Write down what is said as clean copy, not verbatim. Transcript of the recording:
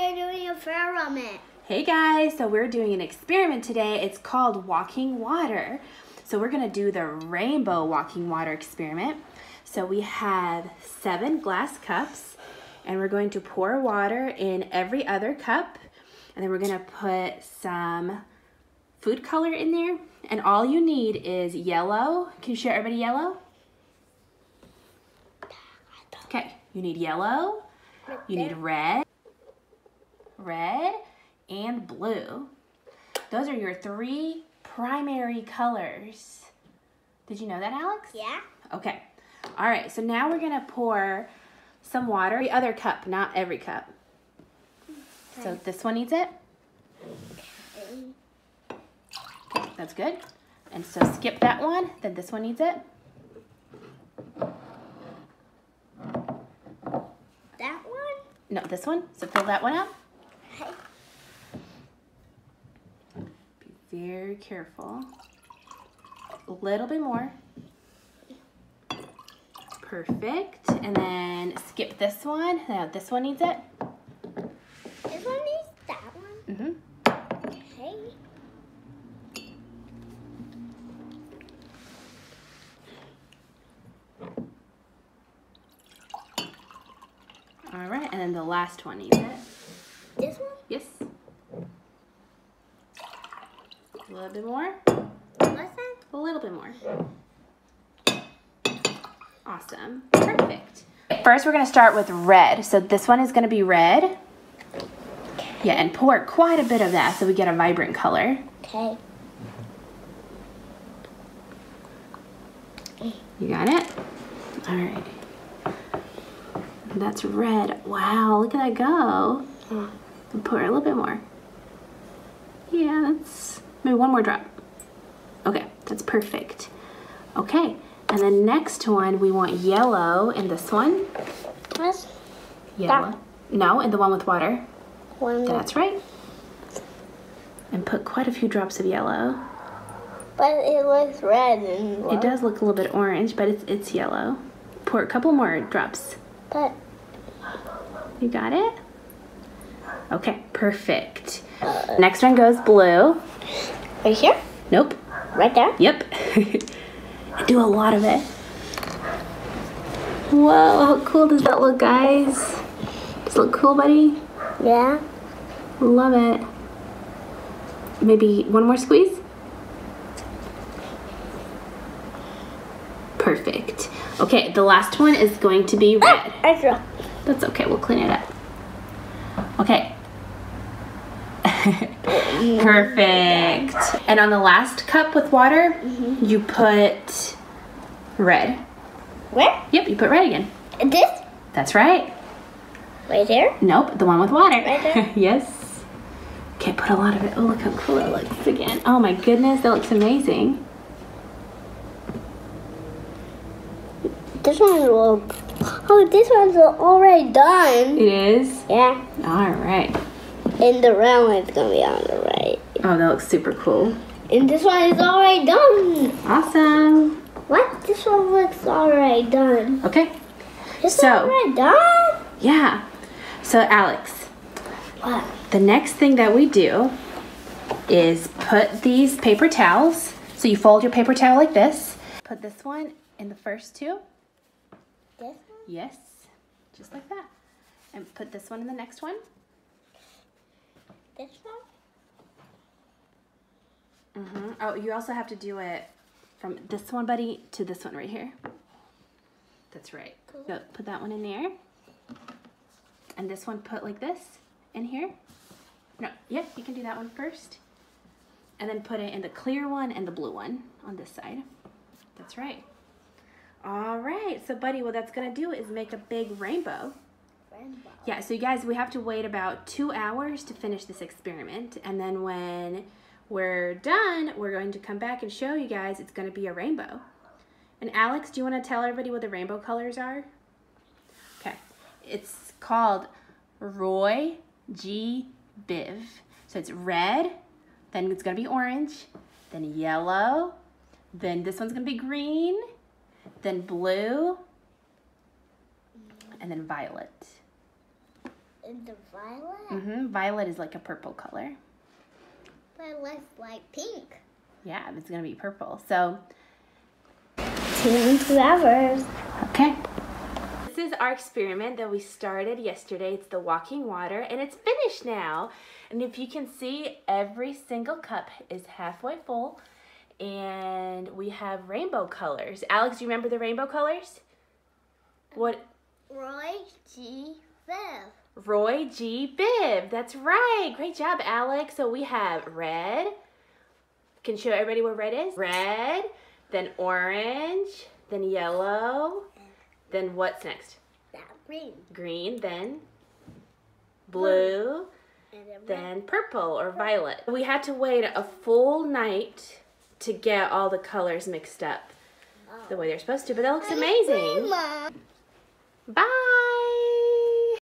we're doing a experiment. Hey guys, so we're doing an experiment today. It's called walking water. So we're gonna do the rainbow walking water experiment. So we have 7 glass cups and we're going to pour water in every other cup. And then we're gonna put some food color in there. And all you need is yellow. Can you share everybody yellow? Okay, you need yellow, you need red, and blue. Those are your 3 primary colors. Did you know that, Alex? Yeah. Okay. All right, so now we're gonna pour some water. The other cup, not every cup. Okay. So this one needs it. Okay, that's good. And so skip that one, then this one needs it. That one? No, this one. So fill that one up. Okay. Be very careful. A little bit more. Perfect. And then skip this one. Now this one needs it. This one needs that one? Mm-hmm. Okay. All right, and then the last one needs it. This one? Yes. A little bit more. A little bit more. Awesome. Perfect. First, we're going to start with red. So this one is going to be red. Okay. Yeah, and pour quite a bit of that so we get a vibrant color. Okay. You got it? All right. That's red. Wow, look at that go. And pour a little bit more. Yeah, that's maybe one more drop. Okay, that's perfect. Okay. And the next one, we want yellow in this one. What? Yellow. That. No, in the one with water. That's right. And put quite a few drops of yellow. But it looks red and yellow. It does look a little bit orange, but it's yellow. Pour a couple more drops. But. You got it? Okay, perfect. Next one goes blue. Right here? Nope. Right there? Yep. Do a lot of it. Whoa, how cool does that look, guys? Does it look cool, buddy? Yeah. Love it. Maybe one more squeeze? Perfect. Okay, the last one is going to be red. I draw. That's okay, we'll clean it up. Okay. Perfect. And on the last cup with water, you put red. Where? Yep, you put red again. This? That's right. Right there? Nope, the one with water. Right there? Yes. Okay, put a lot of it. Oh, look how cool it looks again. Oh my goodness, that looks amazing. This one's a little... Oh, this one's already done. It is? Yeah. All right. And the round one's gonna be on the right. Oh, that looks super cool. And this one is already done. Awesome. What? This one looks already done. Okay. This one's already done? Yeah. So, Alex, what? The next thing that we do is put these paper towels. So you fold your paper towel like this. Put this one in the first two. This one? Yes. Just like that. And put this one in the next one. This one? Mm-hmm. Oh, you also have to do it from this one, buddy, to this one right here. That's right. Cool. So put that one in there. And this one put like this in here. No, yeah, you can do that one first. And then put it in the clear one and the blue one on this side. That's right. All right. So, buddy, what that's going to do is make a big rainbow. Yeah, so you guys, we have to wait about 2 hours to finish this experiment. And then when we're done, we're going to come back and show you guys it's going to be a rainbow. And Alex, do you want to tell everybody what the rainbow colors are? Okay, it's called ROYGBIV. So it's red, then it's going to be orange, then yellow, then this one's going to be green, then blue, and then violet. the violet? Mm-hmm. Violet is like a purple color. Violet's like pink. Yeah, it's going to be purple. So, 2 hours. Okay. This is our experiment that we started yesterday. It's the walking water, and it's finished now. And if you can see, every single cup is halfway full, and we have rainbow colors. Alex, do you remember the rainbow colors? What? ROYGBIV. ROYGBIV. That's right. Great job, Alex. So we have red. Can show everybody what red is. Red, then orange, then yellow. Then what's next? Green. Green, then blue, and then purple or violet. We had to wait a full night to get all the colors mixed up the way they're supposed to, but that looks amazing. Bye!